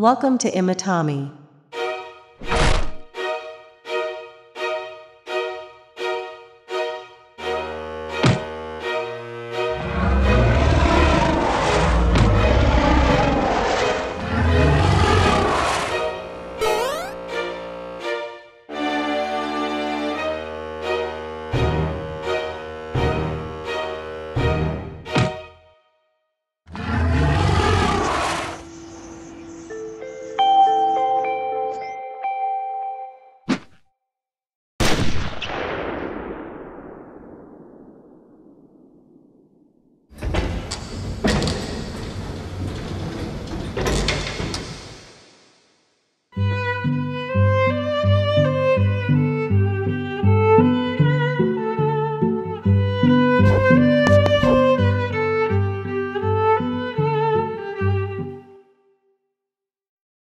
Welcome to Imitami.